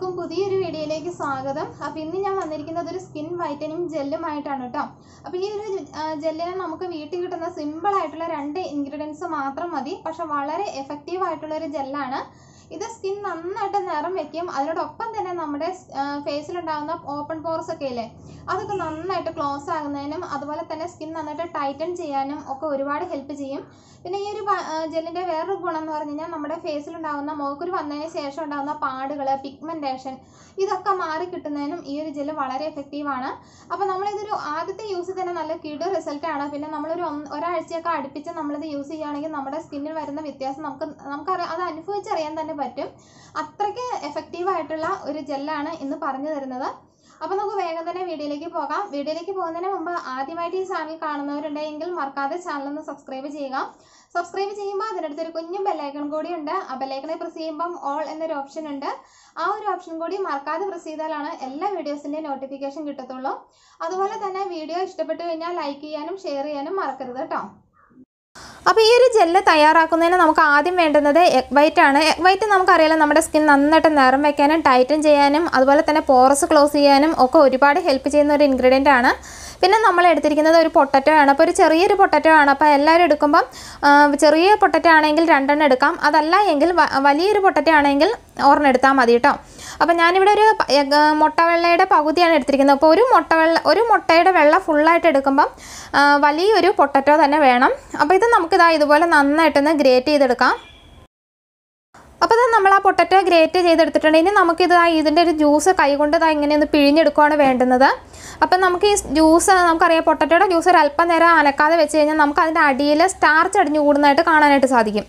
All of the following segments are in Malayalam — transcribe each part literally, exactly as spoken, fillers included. എല്ലാവർക്കും പുതിയൊരു വീഡിയോയിലേക്ക് സ്വാഗതം. അപ്പോൾ ഇന്ന് ഞാൻ വന്നിരിക്കുന്നത് ഒരു സ്കിൻ വൈറ്റനിങ് ജെല്ലുമായിട്ടാണ് കേട്ടോ. അപ്പോൾ ഈ ഒരു ജെല്ലിനെ നമുക്ക് വീട്ടിൽ കിട്ടുന്ന സിമ്പിൾ ആയിട്ടുള്ള രണ്ട് ഇൻഗ്രീഡിയൻസ് മാത്രം മതി, പക്ഷെ വളരെ എഫക്റ്റീവ് ആയിട്ടുള്ള ഒരു ജെല്ലാണ് ഇത്. സ്കിൻ നന്നായിട്ട് നിറം വെക്കും, അതിനോടൊപ്പം തന്നെ നമ്മുടെ ഫേസിലുണ്ടാകുന്ന ഓപ്പൺ പോർസ് ഒക്കെ ഇല്ലേ, അതൊക്കെ നന്നായിട്ട് ക്ലോസ് ആകുന്നതിനും അതുപോലെ തന്നെ സ്കിൻ നന്നായിട്ട് ടൈറ്റൻ ചെയ്യാനും ഒക്കെ ഒരുപാട് ഹെൽപ്പ് ചെയ്യും. പിന്നെ ഈ ഒരു ജെല്ലിൻ്റെ വേറൊരു ഗുണം എന്ന് പറഞ്ഞു കഴിഞ്ഞാൽ നമ്മുടെ ഫേസിലുണ്ടാകുന്ന മോക്കുരു വന്നതിന് ശേഷം ഉണ്ടാകുന്ന പാടുകൾ, പിഗ്മെൻറ്റേഷൻ ഇതൊക്കെ മാറി കിട്ടുന്നതിനും ഈ ഒരു ജെല്ല് വളരെ എഫക്റ്റീവാണ്. അപ്പോൾ നമ്മളിതൊരു ആദ്യത്തെ യൂസ് തന്നെ നല്ല കിടു റിസൾട്ടാണ്. പിന്നെ നമ്മളൊരു ഒരാഴ്ചയൊക്കെ അടുപ്പിച്ച് നമ്മളിത് യൂസ് ചെയ്യുകയാണെങ്കിൽ നമ്മുടെ സ്കിന്നിൽ വരുന്ന വ്യത്യാസം നമുക്ക് നമുക്ക് അത് അനുഭവിച്ചറിയാൻ തന്നെ പറ്റും. അത്രയ്ക്ക് എഫക്റ്റീവായിട്ടുള്ള ഒരു ജെല്ലാണ് ഇന്ന് പറഞ്ഞു തരുന്നത്. അപ്പോൾ നമുക്ക് വേഗം തന്നെ വീഡിയോയിലേക്ക് പോകാം. വീഡിയോയിലേക്ക് പോകുന്നതിന് മുമ്പ് ആദ്യമായിട്ട് ഈ ചാനൽ കാണുന്നവരുണ്ടെങ്കിൽ മറക്കാതെ ചാനലൊന്ന് സബ്സ്ക്രൈബ് ചെയ്യുക. സബ്സ്ക്രൈബ് ചെയ്യുമ്പോൾ അതിനടുത്തൊരു കുഞ്ഞും ബെല്ലൈക്കൺ കൂടി ഉണ്ട്. ആ ബെല്ലൈക്കണെ പ്രസ് ചെയ്യുമ്പം ഓൾ എന്നൊരു ഓപ്ഷൻ ഉണ്ട്, ആ ഒരു ഓപ്ഷൻ കൂടി മറക്കാതെ പ്രസ് ചെയ്താലാണ് എല്ലാ വീഡിയോസിൻ്റെയും നോട്ടിഫിക്കേഷൻ കിട്ടത്തുള്ളൂ. അതുപോലെ തന്നെ വീഡിയോ ഇഷ്ടപ്പെട്ടു കഴിഞ്ഞാൽ ലൈക്ക് ചെയ്യാനും ഷെയർ ചെയ്യാനും മറക്കരുത് കേട്ടോ. അപ്പോൾ ഈ ഒരു ജെല്ല് തയ്യാറാക്കുന്നതിന് നമുക്ക് ആദ്യം വേണ്ടുന്നത് എഗ് വൈറ്റ് ആണ്. എഗ് വൈറ്റ് നമുക്കറിയാലോ, നമ്മുടെ സ്കിൻ നന്നായിട്ട് നിറം വെക്കാനും ടൈറ്റൻ ചെയ്യാനും അതുപോലെ തന്നെ പോറസ് ക്ലോസ് ചെയ്യാനും ഒക്കെ ഒരുപാട് ഹെൽപ്പ് ചെയ്യുന്ന ഒരു ഇൻഗ്രീഡിയൻ്റ് ആണ്. പിന്നെ നമ്മൾ എടുത്തിരിക്കുന്നത് ഒരു പൊട്ടറ്റോ ആണ്. അപ്പോൾ ഒരു ചെറിയൊരു പൊട്ടറ്റോ ആണ്. അപ്പോൾ എല്ലാവരും എടുക്കുമ്പം ചെറിയ പൊട്ടറ്റോ ആണെങ്കിൽ രണ്ടെണ്ണം എടുക്കാം, അതല്ല എങ്കിൽ വലിയൊരു പൊട്ടറ്റോ ആണെങ്കിൽ ഒരെണ്ണം എടുത്താൽ മതി കേട്ടോ. അപ്പോൾ ഞാനിവിടെ ഒരു മുട്ടവെള്ളയുടെ പകുതിയാണ് എടുത്തിരിക്കുന്നത്. അപ്പോൾ ഒരു മുട്ടവെള്ള ഒരു മുട്ടയുടെ വെള്ള ഫുള്ളായിട്ട് എടുക്കുമ്പം വലിയൊരു പൊട്ടറ്റോ തന്നെ വേണം. അപ്പോൾ ഇത് നമുക്കിതാ ഇതുപോലെ നന്നായിട്ടൊന്ന് ഗ്രേറ്റ് ചെയ്തെടുക്കാം. അപ്പോൾ ഇത് നമ്മൾ ആ പൊട്ടറ്റോ ഗ്രേറ്റ് ചെയ്തെടുത്തിട്ടുണ്ട്. ഇനി നമുക്കിത് ഇതിൻ്റെ ഒരു ജ്യൂസ് കൈകൊണ്ട് ഇതാ ഇങ്ങനെയൊന്ന് പിഴിഞ്ഞെടുക്കുകയാണ് വേണ്ടുന്നത്. അപ്പം നമുക്ക് ഈ ജ്യൂസ് നമുക്കറിയാം, പൊട്ടറ്റോയുടെ ജ്യൂസ് ഒരു അല്പം നേരം അനക്കാതെ വെച്ച് കഴിഞ്ഞാൽ നമുക്ക് അതിൻ്റെ അടിയിൽ സ്റ്റാർച്ച് അടിഞ്ഞു കൂടുന്നതായിട്ട് കാണാനായിട്ട് സാധിക്കും.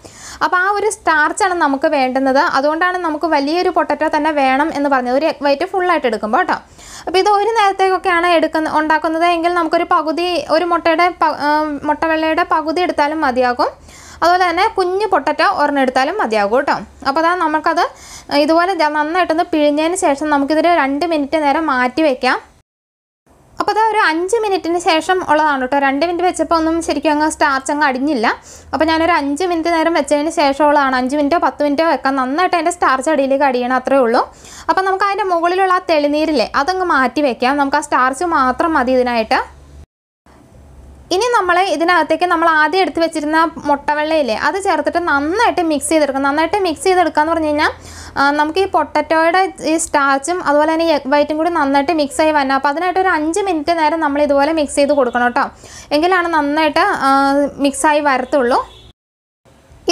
അപ്പോൾ ആ ഒരു സ്റ്റാർച്ചാണ് നമുക്ക് വേണ്ടുന്നത്. അതുകൊണ്ടാണ് നമുക്ക് വലിയൊരു പൊട്ടറ്റോ തന്നെ വേണം എന്ന് പറഞ്ഞത്, ഒരു എഗ് വൈറ്റ് ഫുള്ളായിട്ട് എടുക്കുമ്പോൾ കേട്ടോ. അപ്പോൾ ഇത് ഒരു നേരത്തേക്കൊക്കെയാണ് എടുക്കുന്ന ഉണ്ടാക്കുന്നത് എങ്കിൽ നമുക്കൊരു പകുതി ഒരു മുട്ടയുടെ മുട്ടവെള്ളയുടെ പകുതി എടുത്താലും മതിയാകും. അതുപോലെ തന്നെ കുഞ്ഞ് പൊട്ടറ്റോ ഒരെണ്ണം എടുത്താലും മതിയാകും കേട്ടോ. അപ്പോൾ അതാണ് നമുക്കത് ഇതുപോലെ നന്നായിട്ടൊന്ന് പിഴിഞ്ഞതിന് ശേഷം നമുക്കിതൊരു രണ്ട് മിനിറ്റ് നേരം മാറ്റി വയ്ക്കാം. അപ്പോൾ അത് ഒരു അഞ്ച് മിനിറ്റിന് ശേഷം ഉള്ളതാണ് കേട്ടോ. രണ്ട് മിനിറ്റ് വെച്ചപ്പോൾ ഒന്നും ശരിക്കും അങ്ങ് സ്റ്റാർച്ച് അങ്ങ് അടിഞ്ഞില്ല. അപ്പോൾ ഞാനൊരു അഞ്ച് മിനിറ്റ് നേരം വെച്ചതിന് ശേഷം ഉള്ളതാണ്. അഞ്ച് മിനിറ്റോ പത്ത് മിനിറ്റോ വെക്കാം, നന്നായിട്ട് അതിൻ്റെ സ്റ്റാർച്ച് അടിയിലേക്ക് അടിയണം, അത്രയേ ഉള്ളൂ. അപ്പോൾ നമുക്ക് അതിൻ്റെ മുകളിലുള്ള ആ തെളിനീരില്ലേ അതങ്ങ് മാറ്റി വയ്ക്കാം. നമുക്ക് ആ സ്റ്റാർച്ച് മാത്രം മതി ഇതിനായിട്ട്. ഇനി നമ്മൾ ഇതിനകത്തേക്ക് നമ്മൾ ആദ്യം എടുത്ത് വെച്ചിരുന്ന മുട്ടവെള്ളയില്ലേ അത് ചേർത്തിട്ട് നന്നായിട്ട് മിക്സ് ചെയ്തെടുക്കാം. നന്നായിട്ട് മിക്സ് ചെയ്തെടുക്കാമെന്ന് പറഞ്ഞു കഴിഞ്ഞാൽ നമുക്ക് ഈ പൊട്ടറ്റോയുടെ ഈ സ്റ്റാർച്ചും അതുപോലെ തന്നെ എഗ് വൈറ്റും കൂടി നന്നായിട്ട് മിക്സ് ആയി വരണം. അപ്പോൾ അതിനായിട്ട് ഒരു അഞ്ച് മിനിറ്റ് നേരം നമ്മൾ ഇതുപോലെ മിക്സ് ചെയ്ത് കൊടുക്കണം കേട്ടോ, എങ്കിലാണ് നന്നായിട്ട് മിക്സായി വരത്തുള്ളൂ.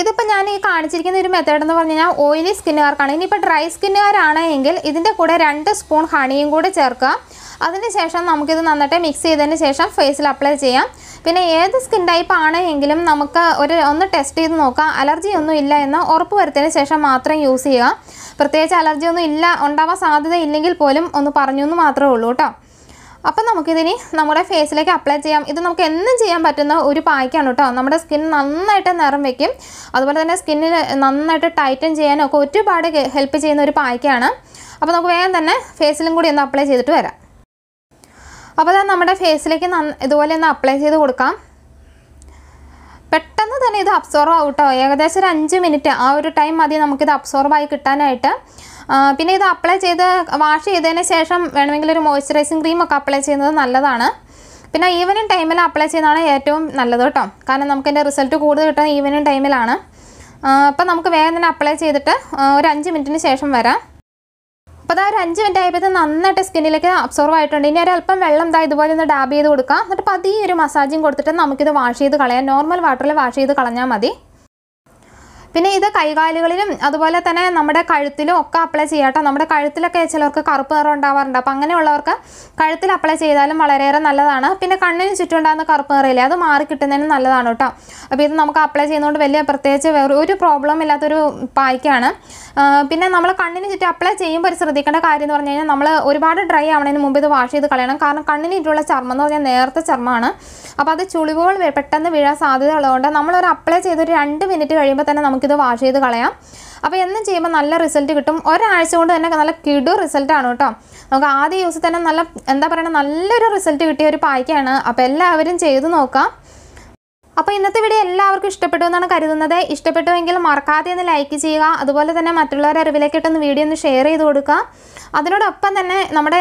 ഇതിപ്പോൾ ഞാൻ ഈ കാണിച്ചിരിക്കുന്ന ഒരു മെത്തേഡ് എന്ന് പറഞ്ഞു കഴിഞ്ഞാൽ ഓയിലി സ്കിന്നുകാർക്കാണ്. ഇനിയിപ്പോൾ ഡ്രൈ സ്കിന്നുകാരാണ് എങ്കിൽ ഇതിൻ്റെ കൂടെ രണ്ട് സ്പൂൺ ഹണിയും കൂടി ചേർക്കുക. അതിനുശേഷം നമുക്കിത് നന്നായിട്ട് മിക്സ് ചെയ്തതിന് ശേഷം ഫേസിൽ അപ്ലൈ ചെയ്യാം. പിന്നെ ഏത് സ്കിൻ ടൈപ്പ് ആണ് എങ്കിലും നമുക്ക് ഒരു ഒന്ന് ടെസ്റ്റ് ചെയ്ത് നോക്കാം. അലർജി ഒന്നും ഇല്ല എന്ന് ഉറപ്പ് വരുത്തിയതിന് ശേഷം മാത്രം യൂസ് ചെയ്യുക. പ്രത്യേകിച്ച് അലർജി ഒന്നും ഇല്ല ഉണ്ടാവാൻ സാധ്യത ഇല്ലെങ്കിൽ പോലും ഒന്ന് പറഞ്ഞു എന്ന് മാത്രമേ ഉള്ളൂ കേട്ടോ. അപ്പം നമുക്കിതിനി നമ്മുടെ ഫേസിലേക്ക് അപ്ലൈ ചെയ്യാം. ഇത് നമുക്ക് എന്നും ചെയ്യാൻ പറ്റുന്ന ഒരു പായ്ക്കാണ് കേട്ടോ. നമ്മുടെ സ്കിൻ നന്നായിട്ട് നിറം വയ്ക്കും, അതുപോലെ തന്നെ സ്കിന്നിൽ നന്നായിട്ട് ടൈറ്റൻ ചെയ്യാനൊക്കെ ഒരുപാട് ഹെൽപ്പ് ചെയ്യുന്ന ഒരു പായ്ക്കാണ്. അപ്പോൾ നമുക്ക് വേഗം തന്നെ ഫേസിലും കൂടി ഒന്ന് അപ്ലൈ ചെയ്തിട്ട് വരാം. അപ്പോൾ അത് നമ്മുടെ ഫേസിലേക്ക് ഇതുപോലെ ഒന്ന് അപ്ലൈ ചെയ്ത് കൊടുക്കാം. പെട്ടെന്ന് തന്നെ ഇത് അബ്സോർബ് ആവും കേട്ടോ. ഏകദേശം ഒരു അഞ്ച് മിനിറ്റ് ആ ഒരു ടൈം മതി നമുക്കിത് അബ്സോർബായി കിട്ടാനായിട്ട്. പിന്നെ ഇത് അപ്ലൈ ചെയ്ത് വാഷ് ചെയ്തതിന് ശേഷം വേണമെങ്കിൽ ഒരു മോയ്സ്ചറൈസിങ് ക്രീമൊക്കെ അപ്ലൈ ചെയ്യുന്നത് നല്ലതാണ്. പിന്നെ ഈവനിങ് ടൈമിൽ അപ്ലൈ ചെയ്യുന്നതാണ് ഏറ്റവും നല്ലത് കേട്ടോ, കാരണം നമുക്കതിൻ്റെ റിസൾട്ട് കൂടുതൽ കിട്ടുന്നത് ഈവനിങ് ടൈമിലാണ്. അപ്പം നമുക്ക് വേഗം തന്നെ അപ്ലൈ ചെയ്തിട്ട് ഒരു അഞ്ച് മിനിറ്റിന് ശേഷം വരാം. അപ്പോൾ അതാ ഒരു അഞ്ച് മിനിറ്റ് ആയപ്പോൾ നന്നായിട്ട് സ്കിന്നിലേക്ക് അബ്സോർവ് ആയിട്ടുണ്ട്. ഇനി ഒരല്പം വെള്ളം ദാ ഇതുപോലെ ഒന്ന് ഡാബ് ചെയ്ത് കൊടുക്കുക. എന്നിട്ട് പതിയെ ഒരു മസാജും കൊടുത്തിട്ട് നമുക്കിത് വാഷ് ചെയ്ത് കളയാം. നോർമൽ വാട്ടറിൽ വാഷ് ചെയ്ത് കളഞ്ഞാൽ മതി. പിന്നെ ഇത് കൈകാലുകളിലും അതുപോലെ തന്നെ നമ്മുടെ കഴുത്തിലും ഒക്കെ അപ്ലൈ ചെയ്യാം കേട്ടോ. നമ്മുടെ കഴുത്തിലൊക്കെ ചിലർക്ക് കറുപ്പ് നിറം ഉണ്ടാവാറുണ്ട്. അപ്പോൾ അങ്ങനെയുള്ളവർക്ക് കഴുത്തിൽ അപ്ലൈ ചെയ്താലും വളരെയേറെ നല്ലതാണ്. പിന്നെ കണ്ണിന് ചുറ്റും ഉണ്ടാകുന്ന കറുപ്പ് നിറയില്ലേ അത് മാറിക്കിട്ടുന്നതിന് നല്ലതാണ് കേട്ടോ. അപ്പോൾ ഇത് നമുക്ക് അപ്ലൈ ചെയ്യുന്നതുകൊണ്ട് വലിയ പ്രത്യേകിച്ച് വേറെ ഒരു പ്രോബ്ലം ഇല്ലാത്തൊരു പായ്ക്കാണ്. പിന്നെ നമ്മൾ കണ്ണിന് ചുറ്റും അപ്ലൈ ചെയ്യുമ്പോൾ ഒരു ശ്രദ്ധിക്കേണ്ട കാര്യം എന്ന് പറഞ്ഞു കഴിഞ്ഞാൽ നമ്മൾ ഒരുപാട് ഡ്രൈ ആവണതിന് മുമ്പ് ഇത് വാഷ് ചെയ്ത് കളയണം. കാരണം കണ്ണിന് ചുറ്റുമുള്ള ചർമ്മം എന്ന് പറഞ്ഞാൽ നേർത്ത ചർമ്മമാണ്. അപ്പോൾ അത് ചുളിവുകൾ പെട്ടെന്ന് വീഴാൻ സാധ്യത ഉള്ളതുകൊണ്ട് നമ്മളൊരു അപ്ലൈ ചെയ്തൊരു രണ്ട് മിനിറ്റ് കഴിയുമ്പോൾ തന്നെ നമുക്ക് ഇത് വാഷ് ചെയ്ത് കളയാം. അപ്പോൾ എന്നും ചെയ്യുമ്പോൾ നല്ല റിസൾട്ട് കിട്ടും. ഒരാഴ്ച കൊണ്ട് തന്നെ നല്ല കിടു റിസൾട്ടാണ് കേട്ടോ. നമുക്ക് ആദ്യ യൂസ് തന്നെ നല്ല എന്താ പറയുക നല്ലൊരു റിസൾട്ട് കിട്ടിയ ഒരു പായ്ക്കാണ്. അപ്പോൾ എല്ലാവരും ചെയ്ത് നോക്കാം. അപ്പോൾ ഇന്നത്തെ വീഡിയോ എല്ലാവർക്കും ഇഷ്ടപ്പെട്ടു എന്നാണ് കരുതുന്നത്. ഇഷ്ടപ്പെട്ടുവെങ്കിൽ മറക്കാതെ ഒന്ന് ലൈക്ക് ചെയ്യുക. അതുപോലെ തന്നെ മറ്റുള്ളവരെ അറിവിലേക്കിട്ടൊന്ന് വീഡിയോ ഒന്ന് ഷെയർ ചെയ്ത് കൊടുക്കുക. അതിനോടൊപ്പം തന്നെ നമ്മുടെ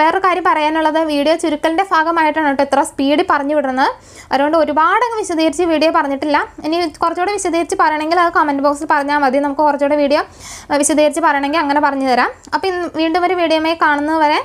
വേറൊരു കാര്യം പറയാനുള്ളത്, വീഡിയോ ചുരുക്കലിൻ്റെ ഭാഗമായിട്ടാണ് കേട്ടോ ഇത്ര സ്പീഡിൽ പറഞ്ഞു വിടുന്നത്. അതുകൊണ്ട് ഒരുപാടങ്ങ് വിശദീകരിച്ച് വീഡിയോ പറഞ്ഞിട്ടില്ല. ഇനി കുറച്ചുകൂടെ വിശദീകരിച്ച് പറയണമെങ്കിൽ അത് കമൻറ്റ് ബോക്സിൽ പറഞ്ഞാൽ മതി. നമുക്ക് കുറച്ചുകൂടെ വീഡിയോ വിശദീകരിച്ച് പറയണമെങ്കിൽ അങ്ങനെ പറഞ്ഞു തരാം. അപ്പോൾ വീണ്ടും ഒരു വീഡിയോമായി കാണുന്നതുവരെ